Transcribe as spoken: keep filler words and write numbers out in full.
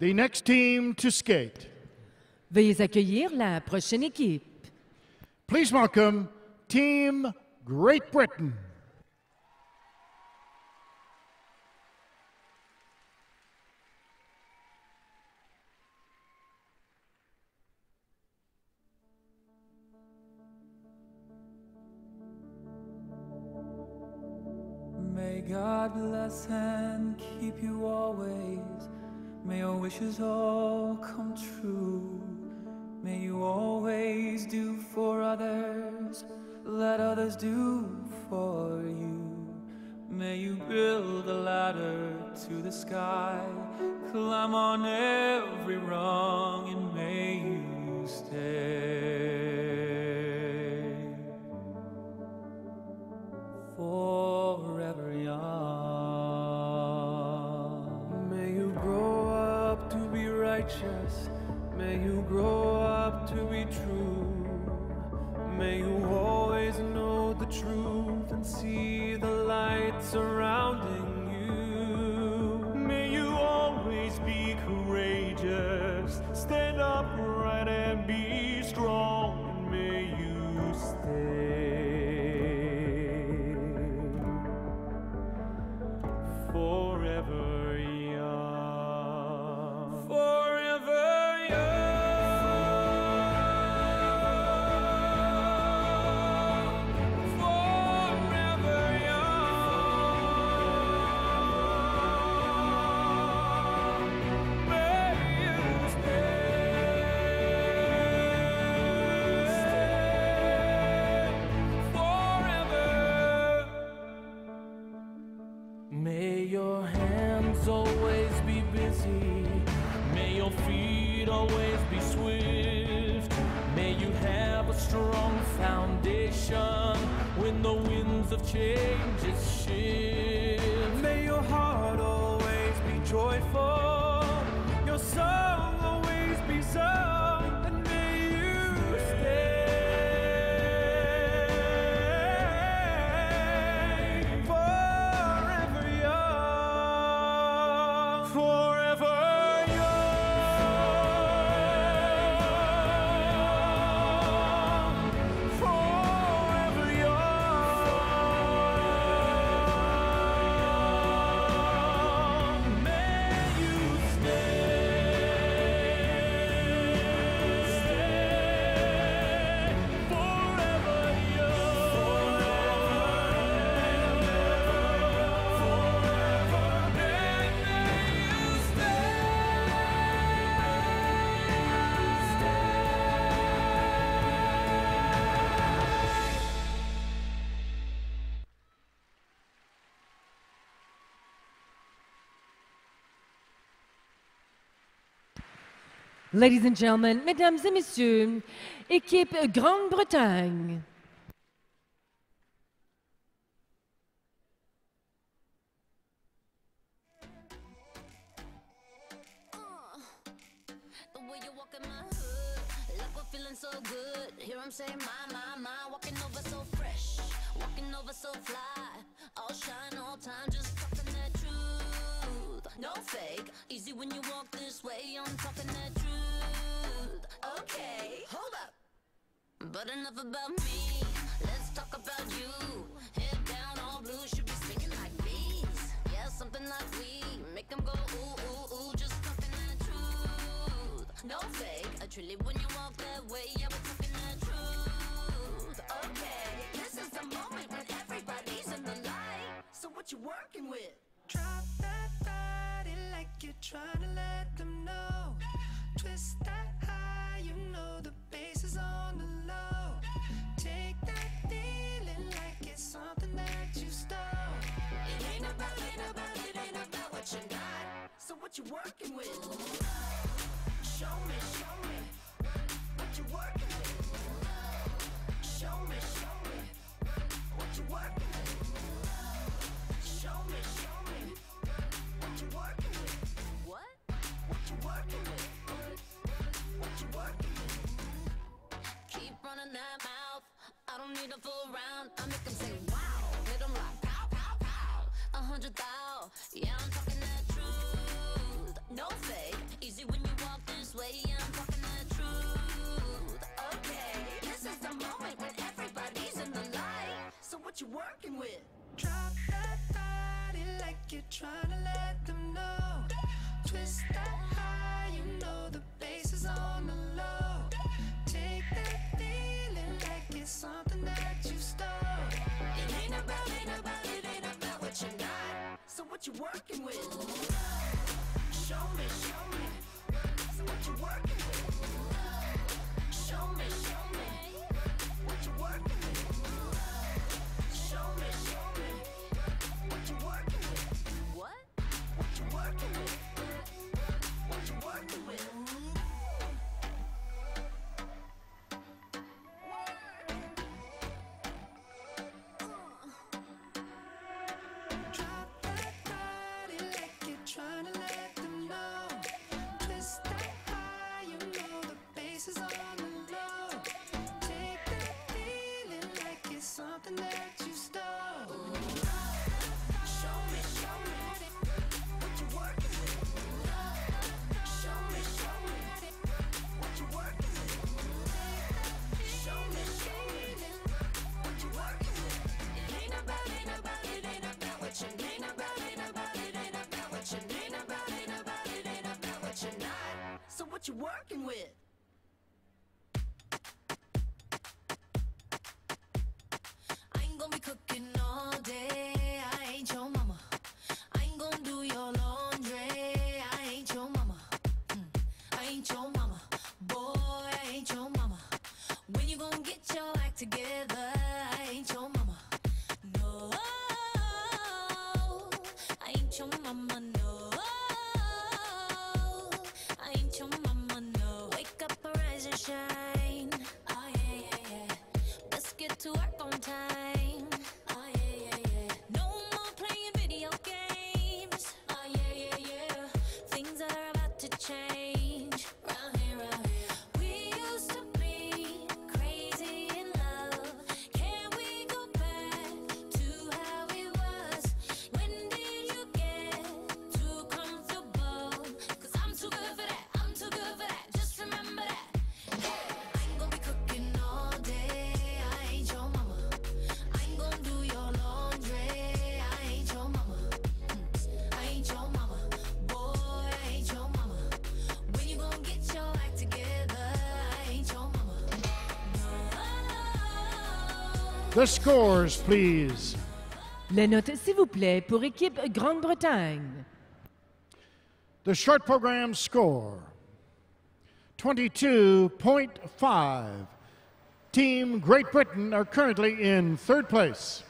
The next team to skate. Veuillez accueillir la prochaine équipe. Please welcome Team Great Britain. May God bless and keep you always. May your wishes all come true. May you always do for others, let others do for you. May you build a ladder to the sky, climb on every rung, and may you stay forever young. May you grow up to be righteous. May you grow up to be true. May you always know the truth and see the light surrounding you. May you always be courageous, stand upright and be strong, and may you stay forever young. Forever. May your hands always be busy. May your feet always be swift. May you have a strong foundation when the winds of change shift. May your heart always be joyful. Your soul always be so. Ladies and gentlemen, mesdames et messieurs, équipe Grande-Bretagne. No fake, easy when you walk this way, I'm talking that truth. Okay, hold up. But enough about me, let's talk about you. Head down, all blue, should be singing like bees. Yeah, something like we, make them go ooh, ooh, ooh, just talking that truth. No fake, I truly when you walk that way, yeah, we're talking that truth. Okay, this is the moment when everybody's in the light. So what you working with? Drop that body like you're trying to let them know. Twist that high, you know the bass is on the low. Take that feeling like it's something that you stole. It ain't about, ain't about, it ain't about what you got. So what you working with? Show me, show me what you working with. Show me, show me what you working with. Show me, show me. Keep running that mouth, I don't need a full round. I make them say wow, hit them like pow, pow, pow. A hundred thou, yeah, I'm talking that truth. No fake, easy. working with. Drop that body like you're trying to let them know. Twist that high, you know the bass is on the low. Take that feeling like it's something that you stole. It ain't about, ain't about, it ain't about what you're not, so what you working with? Show me, show me, so what you working with? Show me, show me, what you working with? Show me, show me, what you working with? What? What you working with? What you working with? Drop that body like you're trying to let them know. Twist that high, you know the bass is on the low. Take that feeling like it's something that you stole. Show me, show me, what you working with. Show me, show me, what you working with. Show me, show me, what you working with. It ain't about, ain't about, it ain't about what you ain't about, ain't about, it ain't about what you ain't about, ain't about, it ain't about what you're not, so what you working with? I ain't gonna be cooking all day, I ain't your mama. I ain't gonna do your laundry, I ain't your mama. Mm, I ain't your mama, boy, I ain't your mama. When you gonna get your act together? I ain't your mama, no. I ain't your mama, no. I ain't your mama, no. Wake up, arise and shine. Oh yeah, yeah, yeah. Let's get to work on time. Oh yeah, yeah, yeah. No more playing video games. Oh yeah, yeah, yeah. Things that are about to change. Round here, round here. We used to be crazy in love. Can we go back to how it was? When did you get too comfortable? Cause I'm too good for that. I'm too good for that. Just remember that. Yeah. I ain't gonna be cooking all day. I ain't your mama. I ain't gonna do your laundry. I ain't your mama. Mm. I ain't your mama. Boy, I ain't your mama. When you gonna get your act together? I ain't your mama. No. The scores, please. Les notes, s'il vous plaît, pour équipe Grande-Bretagne. The short program score, twenty-two point five. Team Great Britain are currently in third place.